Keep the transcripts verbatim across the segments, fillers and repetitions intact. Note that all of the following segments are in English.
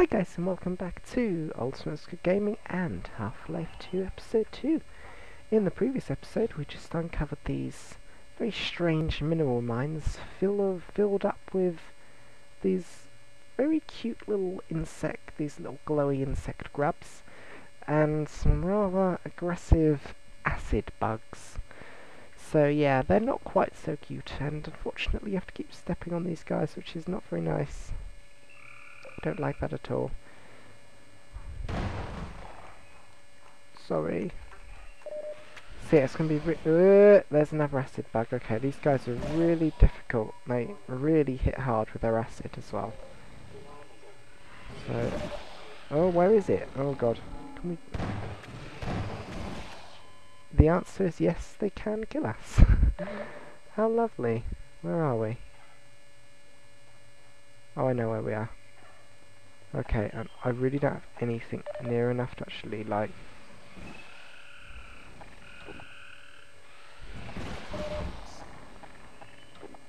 Hi guys and welcome back to Ultimate Squid Gaming and Half-Life two Episode two. In the previous episode we just uncovered these very strange mineral mines fill of, filled up with these very cute little insect, these little glowy insect grubs, and some rather aggressive acid bugs. So yeah, they're not quite so cute and unfortunately you have to keep stepping on these guys, which is not very nice. Don't like that at all. Sorry. See, it's going to be... Uh, there's another acid bug. Okay, these guys are really difficult. They really hit hard with their acid as well. So... Oh, where is it? Oh god. Can we... The answer is yes, they can kill us. How lovely. Where are we? Oh, I know where we are. Okay, um, I really don't have anything near enough to actually, like...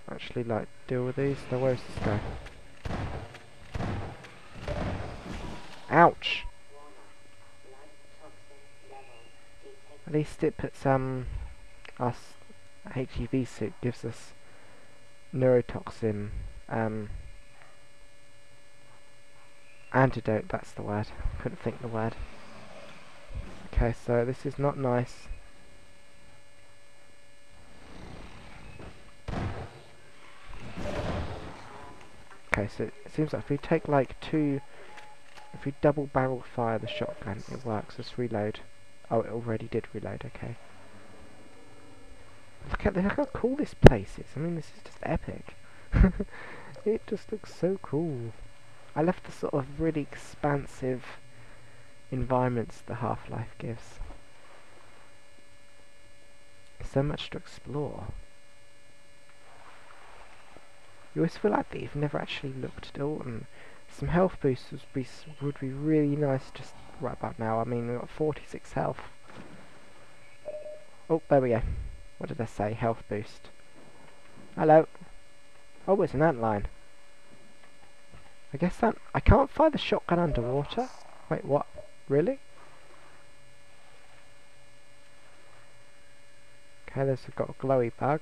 Actually, like, deal with these. Now, where's this guy? Ouch! At least it puts, um... us... H E V suit gives us... neurotoxin, um... antidote, that's the word. Couldn't think the word. Okay, so this is not nice. Okay, so it seems like if we take like two... If we double barrel fire the shotgun, it works. Let's reload. Oh, it already did reload, okay. Look at the, look how cool this place is. I mean, this is just epic. It just looks so cool. I love the sort of really expansive environments that Half-Life gives. So much to explore. You always feel like that you've never actually looked at all, and some health boosts would be, would be really nice just right about now. I mean, we've got forty-six health. Oh, there we go. What did I say? Health boost. Hello. Oh, it's an antlion. I guess that... I can't fire the shotgun underwater? Wait, what? Really? Okay, there's got a glowy bug.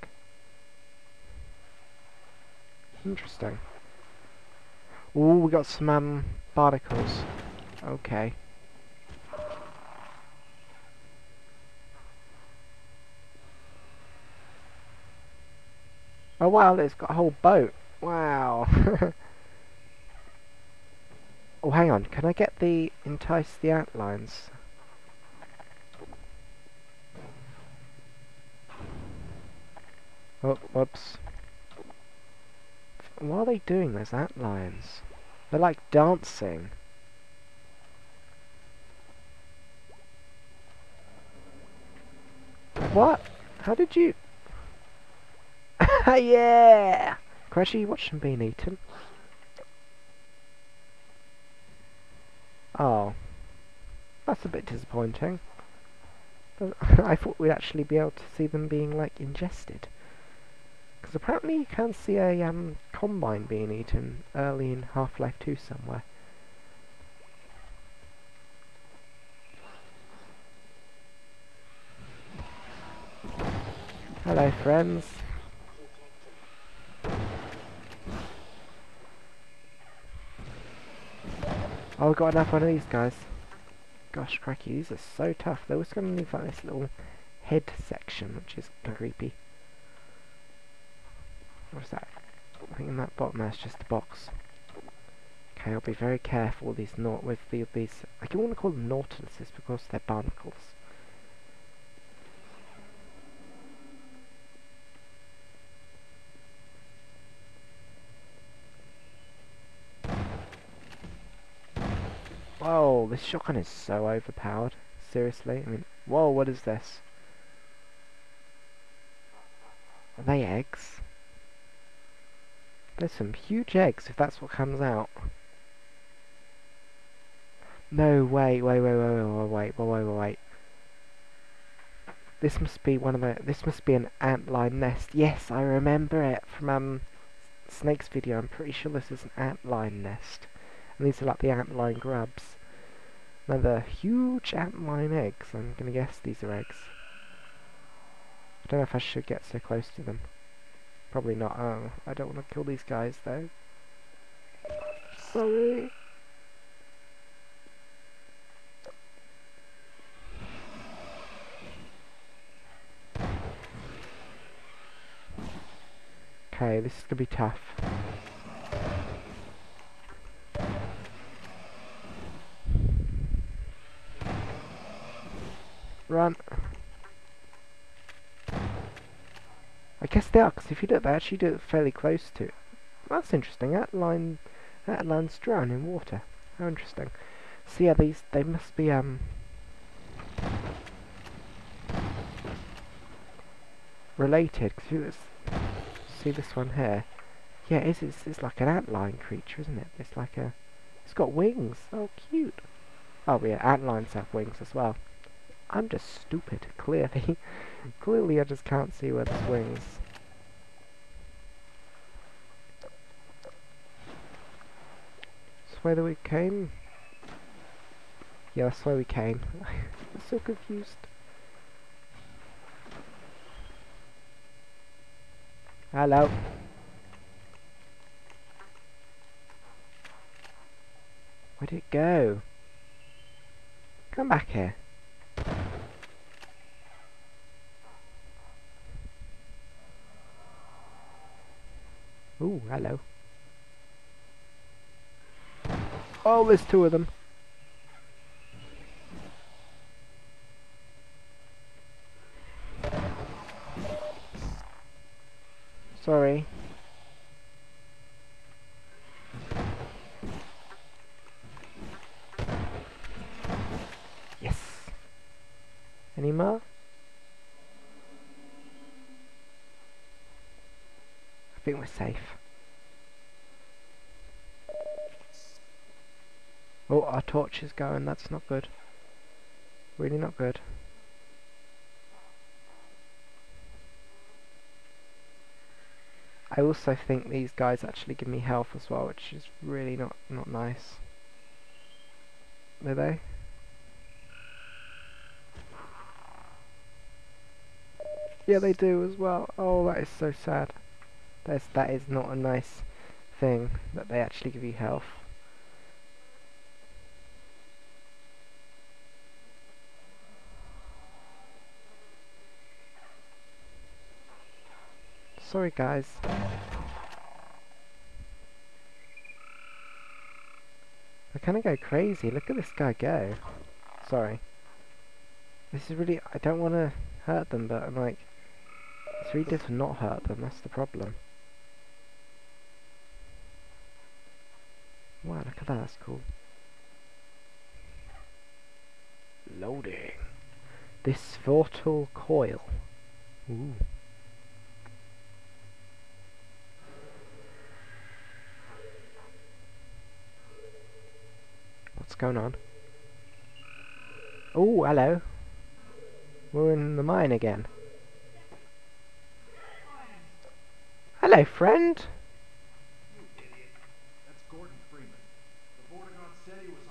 Interesting. Ooh, we got some, um, barnacles. Okay. Oh wow, it's got a whole boat. Wow. Oh, hang on, can I get the... entice the antlions? Oh, whoops. What are they doing, those antlions? They're like dancing. What? How did you... Yeah! Crash, you watch them being eaten. Oh, that's a bit disappointing. I thought we'd actually be able to see them being, like, ingested. Because apparently you can see a um, combine being eaten early in Half-Life two somewhere. Hello, friends. Oh, I've got enough one of these guys. Gosh, cracky, these are so tough. They're always going to leave like this little head section, which is creepy. What's that? I think in that bottom there's just a box. Okay, I'll be very careful with these nor with the, these. I don't want to call them nautiluses because they're barnacles. Whoa, this shotgun is so overpowered. Seriously, I mean, whoa, what is this? Are they eggs? There's some huge eggs, if that's what comes out. No, wait, wait, wait, wait, wait, wait, wait, wait, wait. This must be one of the... This must be an antlion nest. Yes, I remember it from um, Snake's video. I'm pretty sure this is an antlion nest. And these are like the antlion grubs. Now they're huge antlion eggs. I'm going to guess these are eggs. I don't know if I should get so close to them. Probably not. Oh, I don't want to kill these guys though. Sorry. Okay, this is gonna be tough. Run. I guess they are, because if you do it, they actually do it fairly close to it. That's interesting. That line, that line's drowned in water. How interesting. So yeah, these they must be um related, because see this one here. Yeah, it's, it's, it's like an antlion creature, isn't it? It's like a... It's got wings. Oh, cute. Oh, yeah, antlions have wings as well. I'm just stupid, clearly. Clearly I just can't see where there's wings. That's where we came. Yeah, that's where we came. I'm so confused. Hello. Where did it go? Come back here. Ooh, hello. Oh, there's two of them. Sorry. Yes. Any more? I think we're safe. Oh, our torch is going. That's not good. Really not good. I also think these guys actually give me health as well, which is really not, not nice. Do they? Yeah, they do as well. Oh, that is so sad. That's, that is not a nice thing, that they actually give you health. Sorry, guys. I kind of go crazy. Look at this guy go. Sorry. This is really... I don't want to hurt them, but I'm like... It's really difficult to not hurt them. That's the problem. Wow, look at that. That's cool. Loading. This vortal coil. Ooh. What's going on? Oh, hello. We're in the mine again. Hello, friend. You idiot. That's Gordon Freeman. The Vortigon said he was